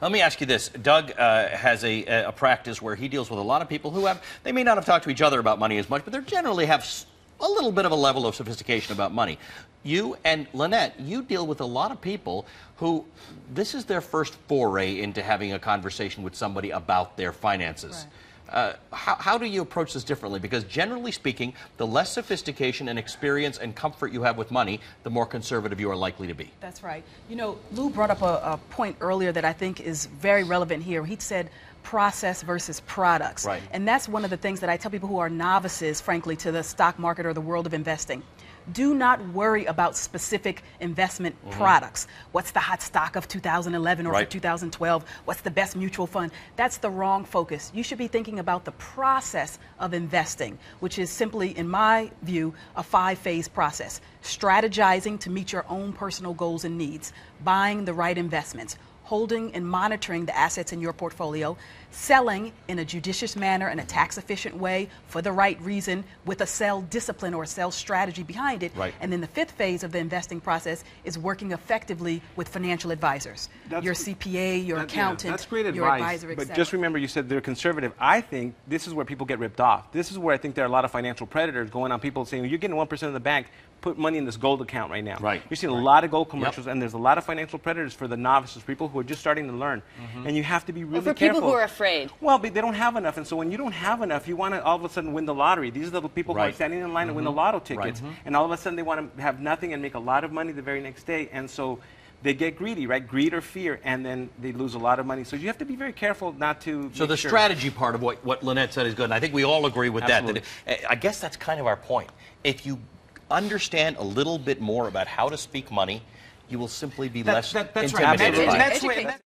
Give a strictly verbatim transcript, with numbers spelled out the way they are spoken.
Let me ask you this. Doug uh, has a, a practice where he deals with a lot of people who have, they may not have talked to each other about money as much, but they generally have a little bit of a level of sophistication about money. You and Lynnette, you deal with a lot of people who, this is their first foray into having a conversation with somebody about their finances. Right. Uh, how, how do you approach this differently? Because generally speaking, the less sophistication and experience and comfort you have with money, the more conservative you are likely to be. That's right. You know, Lou brought up a, a point earlier that I think is very relevant here. He said process versus products. Right. And that's one of the things that I tell people who are novices, frankly, to the stock market or the world of investing. Do not worry about specific investment mm-hmm. products. What's the hot stock of two thousand eleven or right. two thousand twelve? What's the best mutual fund? That's the wrong focus. You should be thinking about the process of investing, which is simply, in my view, a five-phase process. Strategizing to meet your own personal goals and needs, buying the right investments, holding and monitoring the assets in your portfolio, selling in a judicious manner, in a tax-efficient way, for the right reason, with a sell discipline or a sell strategy behind it. Right. And then the fifth phase of the investing process is working effectively with financial advisors. That's, your C P A, your that, accountant, yeah, that's great advice, your advisor, et cetera. But just remember, you said they're conservative. I think this is where people get ripped off. This is where I think there are a lot of financial predators going on people saying, you're getting one percent of the bank, put money in this gold account right now. Right. You're seeing right. a lot of gold commercials, yep. and there's a lot of financial predators for the novices, people who are just starting to learn, mm-hmm. and you have to be really well, for careful. People who are afraid. Well, but they don't have enough, and so when you don't have enough, you want to all of a sudden win the lottery. These are the people right. who are standing in line mm-hmm. to win the lotto tickets, right. mm-hmm. and all of a sudden they want to have nothing and make a lot of money the very next day, and so they get greedy, right? Greed or fear, and then they lose a lot of money. So you have to be very careful not to. So the sure. strategy part of what what Lynnette said is good, and I think we all agree with Absolutely. that. That I guess that's kind of our point. If you understand a little bit more about how to speak money, you will simply be that, less that, that's intimidated right. by it.